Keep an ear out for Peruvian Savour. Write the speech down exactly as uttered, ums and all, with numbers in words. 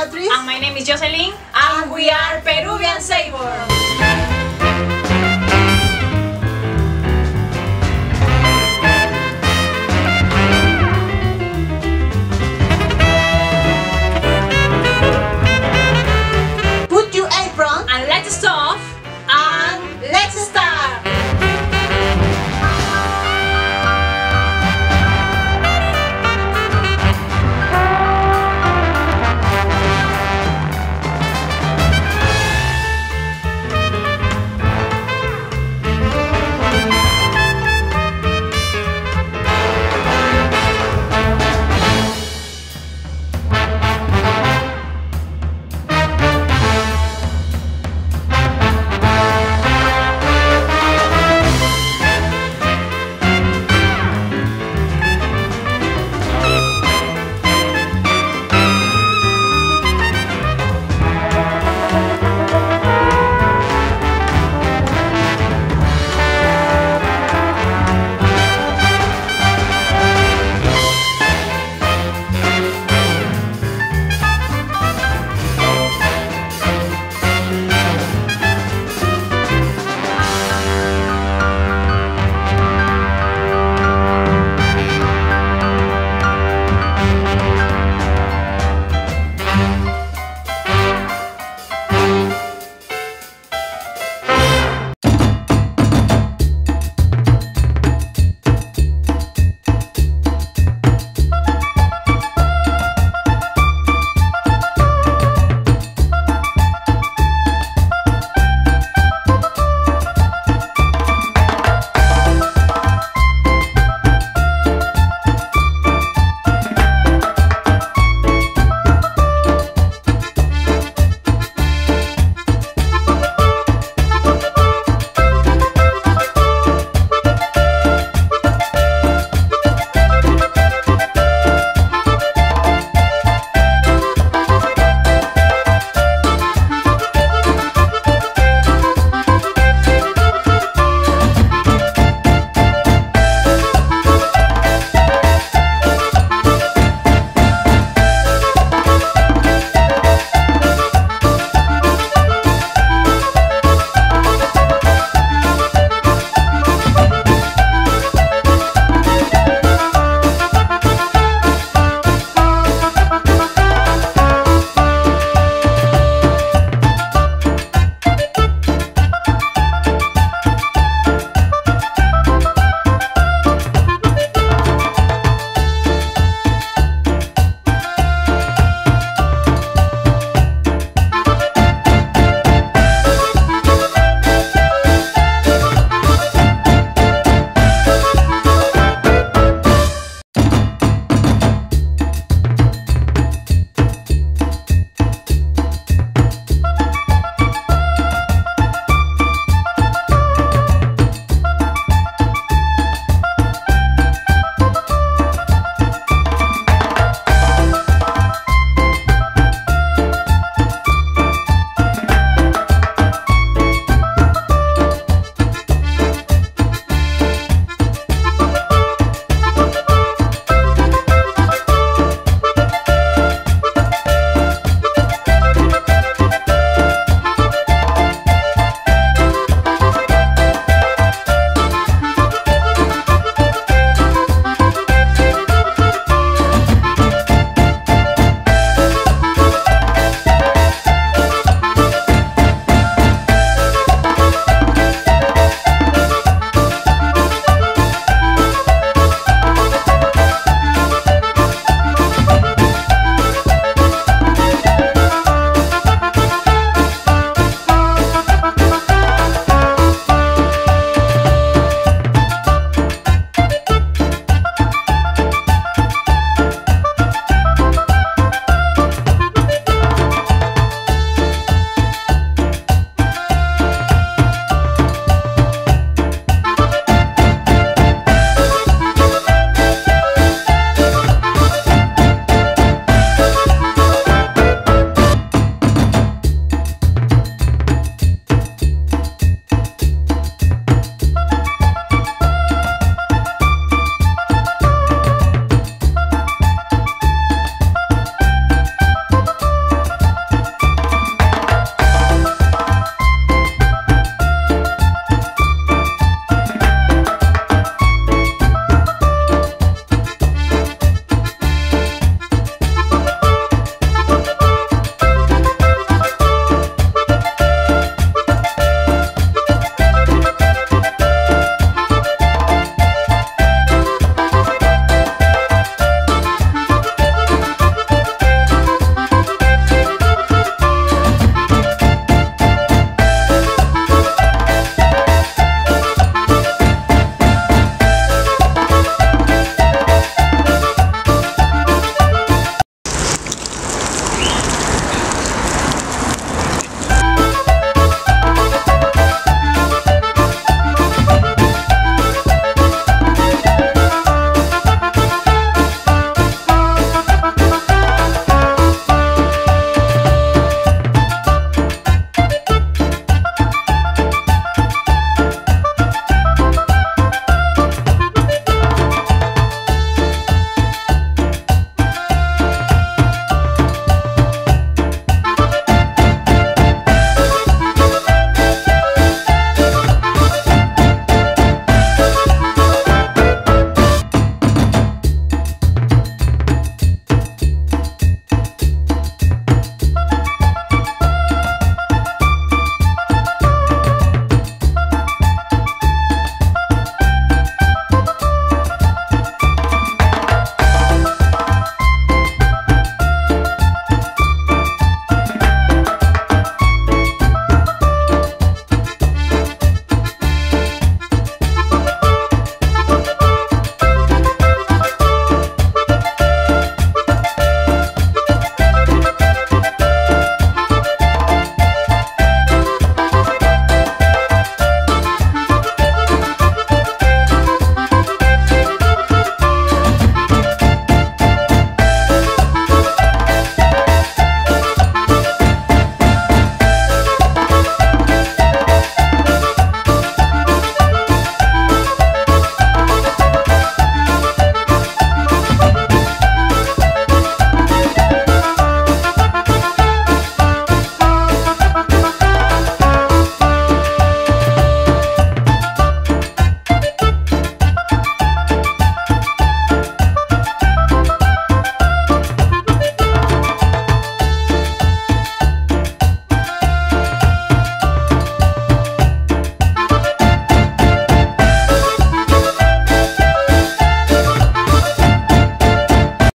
Beatriz. And my name is Jocelyn. And we are Peruvian Savour.